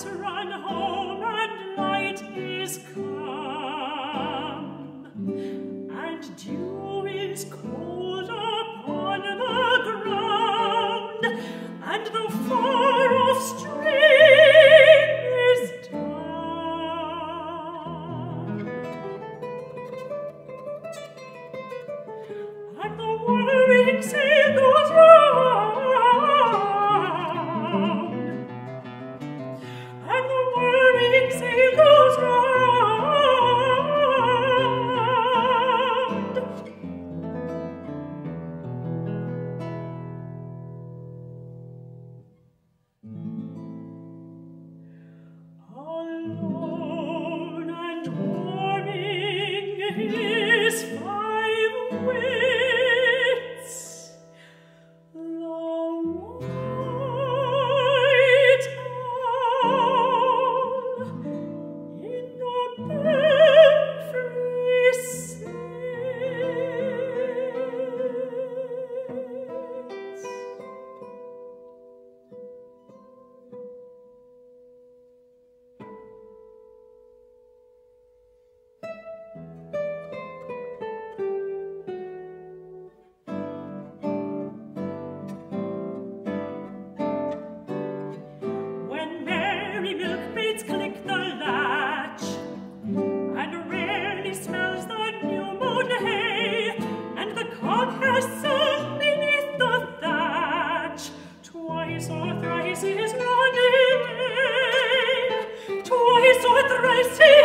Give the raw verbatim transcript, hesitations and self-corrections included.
Let's run home, and light is come, and dew is cold upon the ground, and the far-off stream is dumb, and the wandering sea goes round. Milkmaids click the latch, and rarely smells the new mown hay, and the cock has sung beneath the thatch twice or thrice his long day, twice or thrice his